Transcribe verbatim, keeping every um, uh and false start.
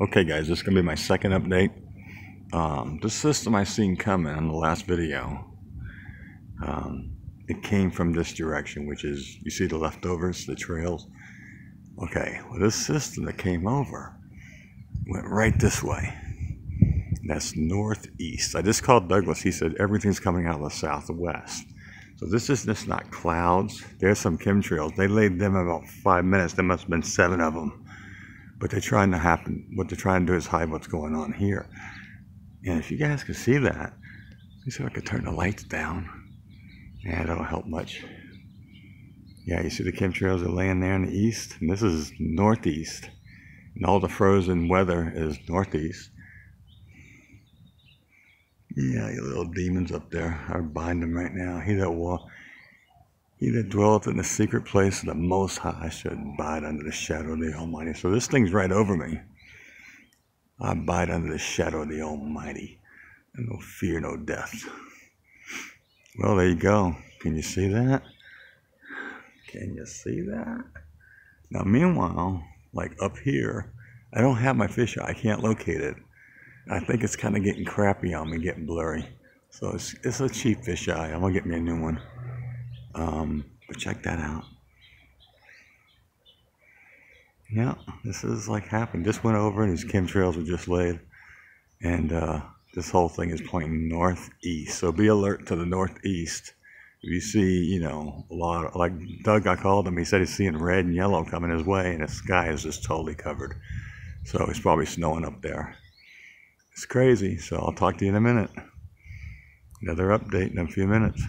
Okay guys, this is going to be my second update. Um, this system I seen coming on the last video, um, it came from this direction, which is, you see the leftovers, the trails? Okay, well this system that came over went right this way. That's northeast. I just called Douglas. He said everything's coming out of the southwest. So this is just not clouds. There's some chemtrails. They laid them in about five minutes. There must have been seven of them. But they're trying to happen, what they're trying to do is hide what's going on here. And if you guys can see that, let me see if I can turn the lights down. Yeah, that'll help much. Yeah, you see the chemtrails are laying there in the east, and this is northeast. And all the frozen weather is northeast. Yeah, your little demons up there, I bind them right now. He that walk, he that dwelleth in the secret place of the Most High should abide under the shadow of the Almighty. So this thing's right over me. I abide under the shadow of the Almighty, and no fear, no death. Well, there you go. Can you see that? Can you see that? Now, meanwhile, like up here, I don't have my fisheye. I can't locate it. I think it's kind of getting crappy on me, getting blurry. So it's, it's a cheap fisheye. I'm going to get me a new one. Um, but check that out. Yeah, this is like happened. Just went over and these chemtrails were just laid. And uh, this whole thing is pointing northeast. So be alert to the northeast. If you see, you know, a lot of, like Doug, I called him. He said he's seeing red and yellow coming his way. And the sky is just totally covered. So it's probably snowing up there. It's crazy. So I'll talk to you in a minute. Another update in a few minutes.